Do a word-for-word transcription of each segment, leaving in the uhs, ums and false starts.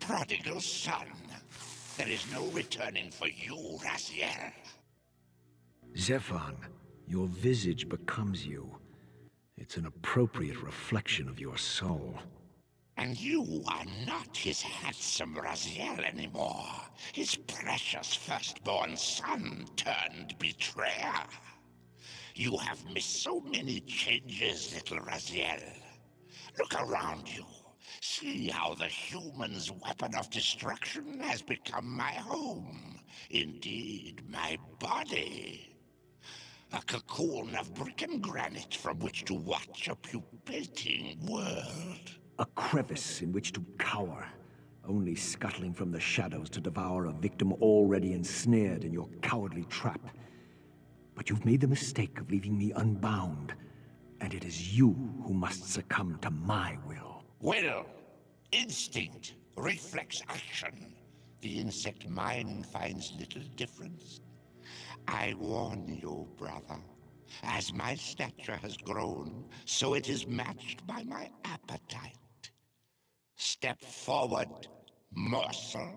Prodigal son, there is no returning for you, Raziel. Zephon, your visage becomes you. It's an appropriate reflection of your soul. And you are not his handsome Raziel anymore. His precious firstborn son turned betrayer. You have missed so many changes, little Raziel. Look around you. See how the human's weapon of destruction has become my home, indeed my body. A cocoon of brick and granite from which to watch a pupating world. A crevice in which to cower, only scuttling from the shadows to devour a victim already ensnared in your cowardly trap. But you've made the mistake of leaving me unbound, and it is you who must succumb to my will. Will, instinct, reflex action. The insect mind finds little difference. I warn you, brother. As my stature has grown, so it is matched by my appetite. Step forward, morsel.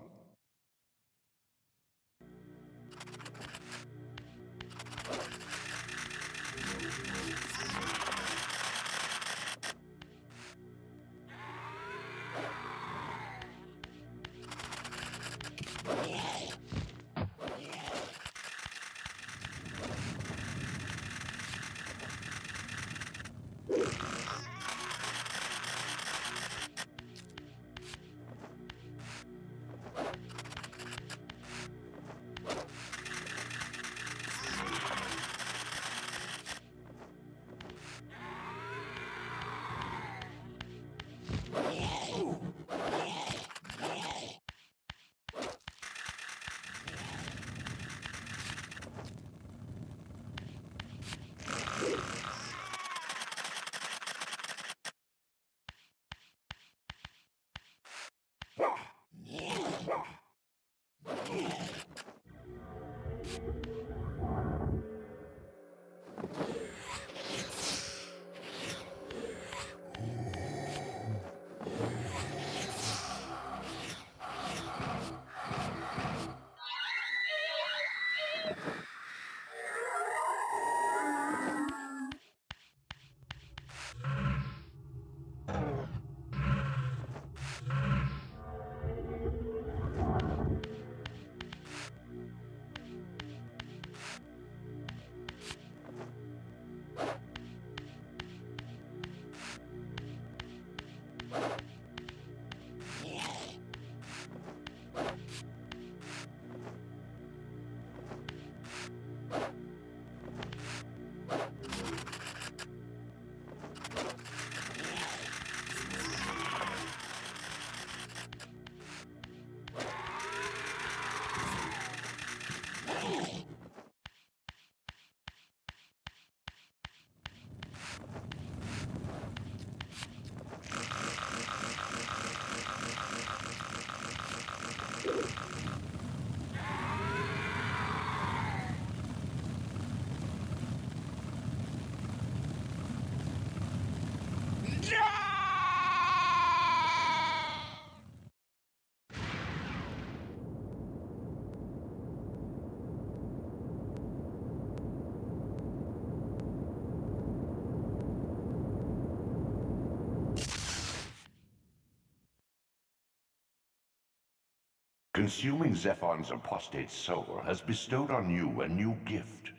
Consuming Zephon's apostate soul has bestowed on you a new gift.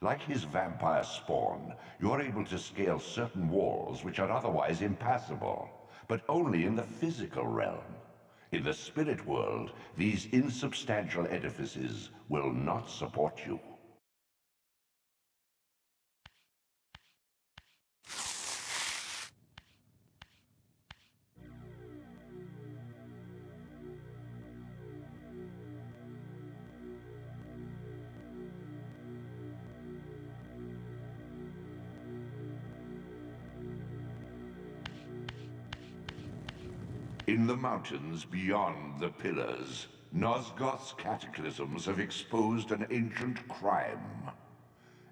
Like his vampire spawn, you're able to scale certain walls which are otherwise impassable, but only in the physical realm. In the spirit world, these insubstantial edifices will not support you. In the mountains beyond the pillars, Nosgoth's cataclysms have exposed an ancient crime.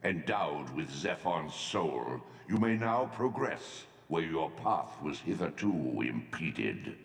Endowed with Zephon's soul, you may now progress where your path was hitherto impeded.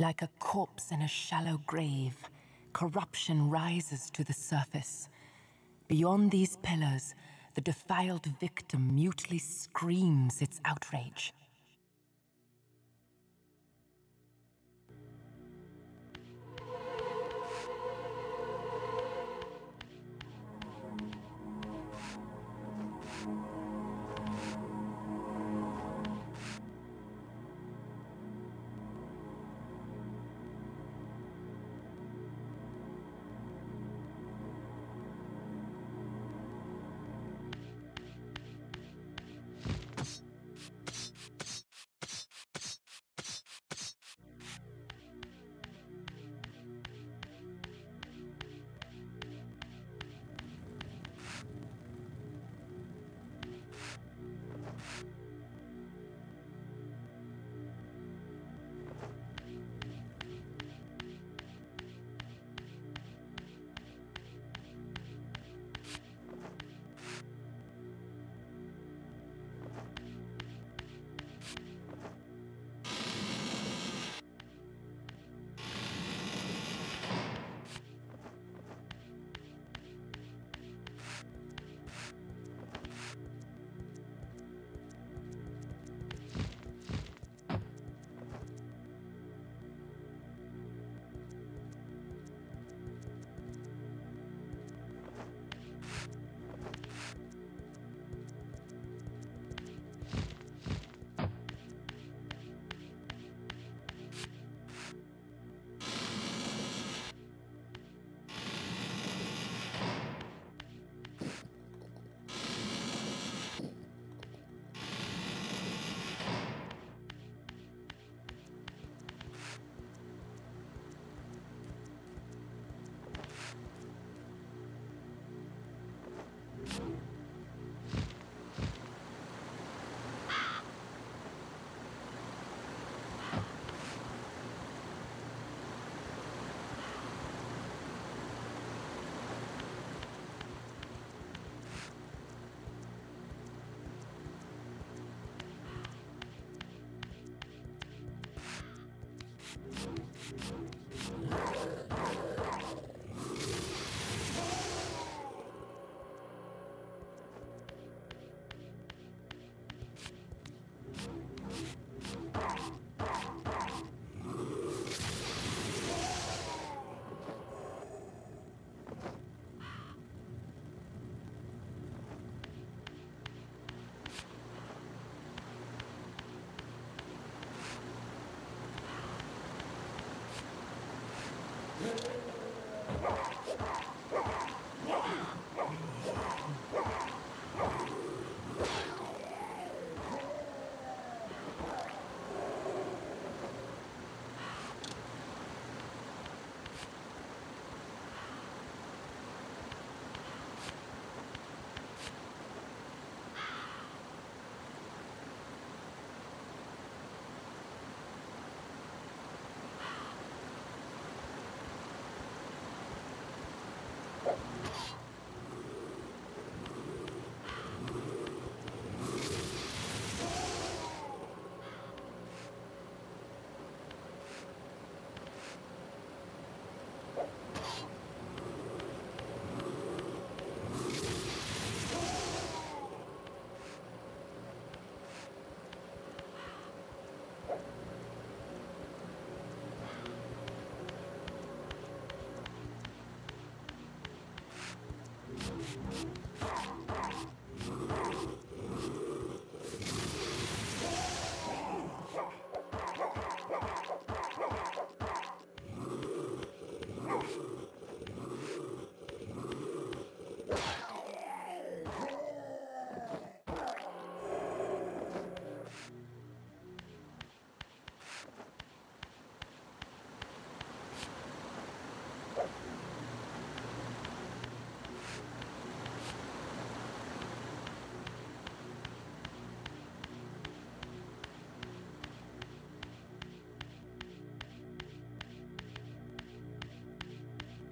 Like a corpse in a shallow grave, corruption rises to the surface. Beyond these pillars, the defiled victim mutely screams its outrage.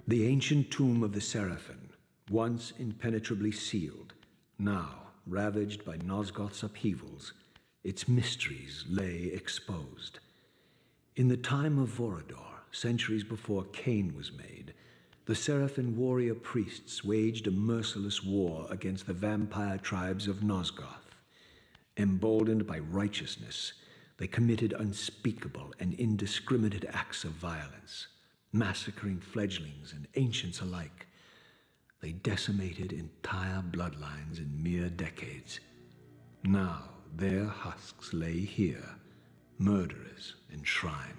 The ancient tomb of the Sarafan, once impenetrably sealed, now ravaged by Nosgoth's upheavals, its mysteries lay exposed. In the time of Vorador, centuries before Kain was made, the Sarafan warrior priests waged a merciless war against the vampire tribes of Nosgoth. Emboldened by righteousness, they committed unspeakable and indiscriminate acts of violence, massacring fledglings and ancients alike. They decimated entire bloodlines in mere decades. Now their husks lay here, murderers enshrined.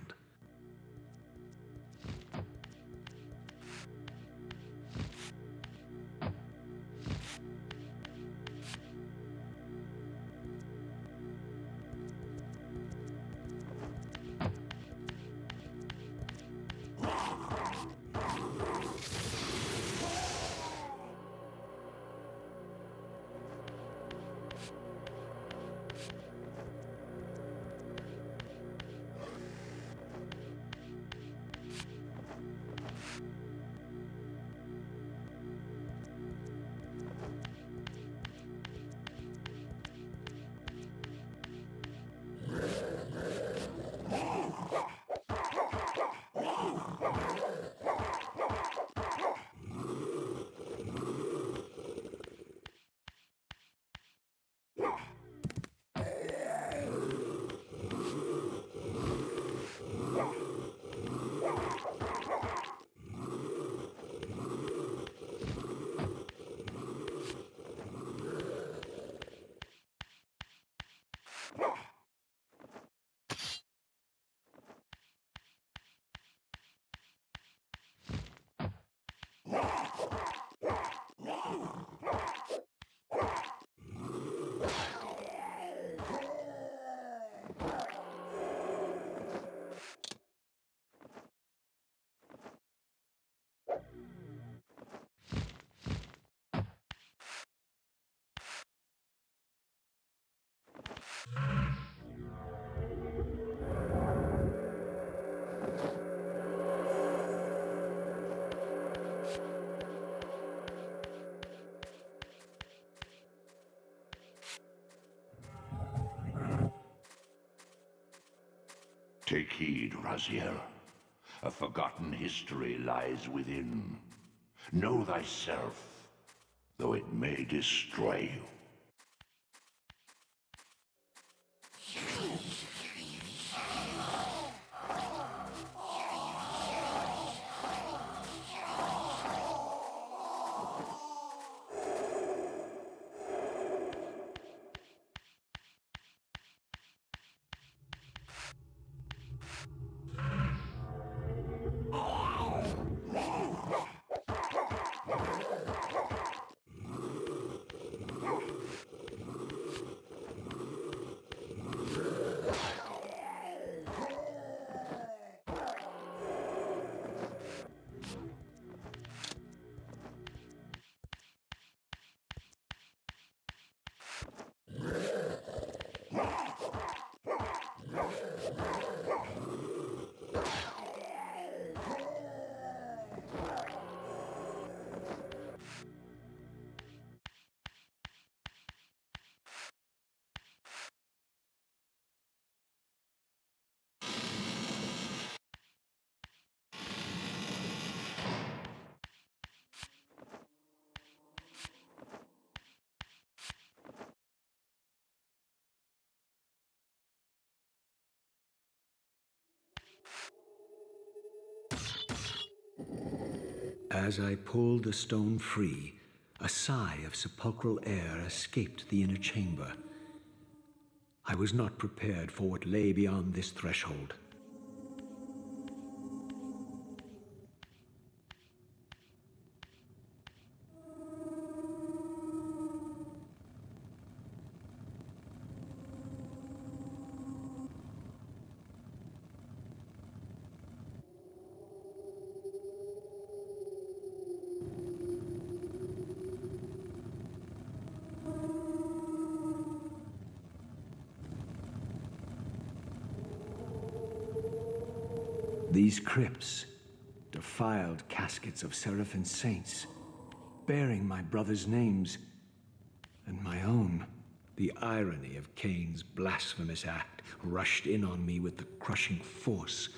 Take heed, Raziel. A forgotten history lies within. Know thyself, though it may destroy you. As I pulled the stone free, a sigh of sepulchral air escaped the inner chamber. I was not prepared for what lay beyond this threshold. These crypts, defiled caskets of Seraphin saints, bearing my brother's names and my own, The irony of Cain's blasphemous act rushed in on me with the crushing force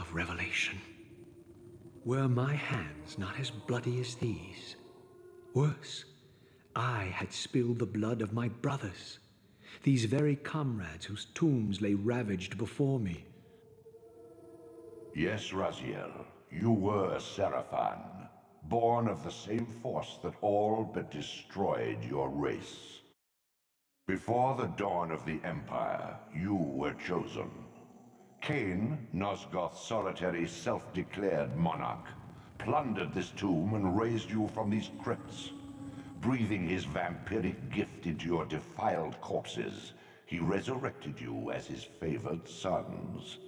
of revelation. Were my hands not as bloody as these? Worse, I had spilled the blood of my brothers, these very comrades whose tombs lay ravaged before me. Yes, Raziel, you were Sarafan, born of the same force that all but destroyed your race. Before the dawn of the Empire, you were chosen. Kain, Nosgoth's solitary self-declared monarch, plundered this tomb and raised you from these crypts. Breathing his vampiric gift into your defiled corpses, he resurrected you as his favored sons.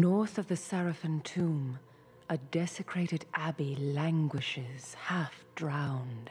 North of the Sarafan tomb, a desecrated abbey languishes, half-drowned.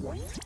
What?